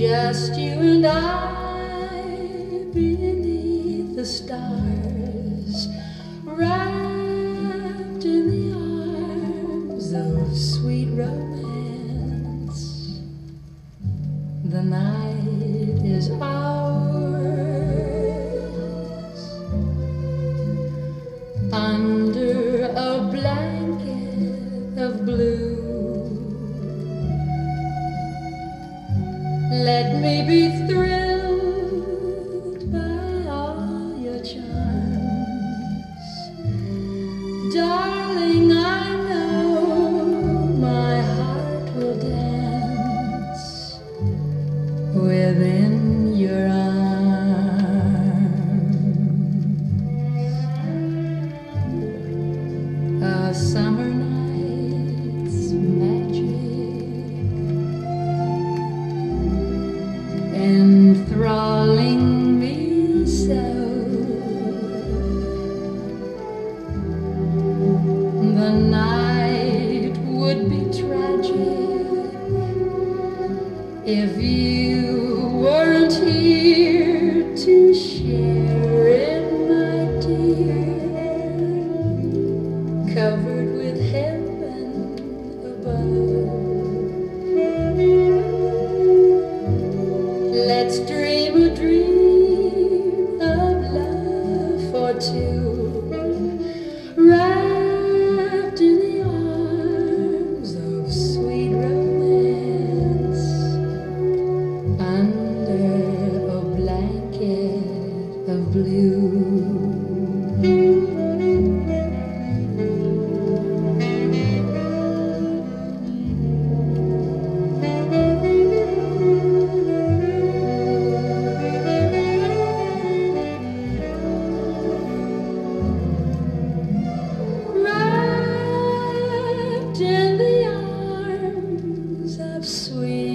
Just you and I beneath the stars, wrapped in the arms of sweet romance. The night is ours. Under a blanket of blue, let me be thrilled by all your charms. Darling, I know my heart will dance within your arms. A summer night's magic enthralling me so, the night would be tragic if you weren't here to share it, my dear, covered with heaven above. Let's dream a dream of love for two, wrapped in the arms of sweet romance, under a blanket of blue. Sweet.